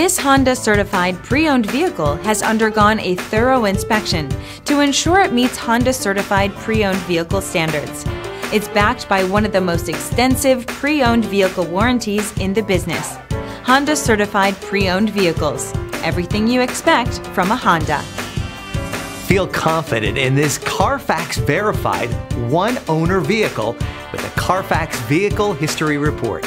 This Honda-certified pre-owned vehicle has undergone a thorough inspection to ensure it meets Honda-certified pre-owned vehicle standards. It's backed by one of the most extensive pre-owned vehicle warranties in the business. Honda-certified pre-owned vehicles. Everything you expect from a Honda. Feel confident in this Carfax verified one-owner vehicle with a Carfax Vehicle History Report.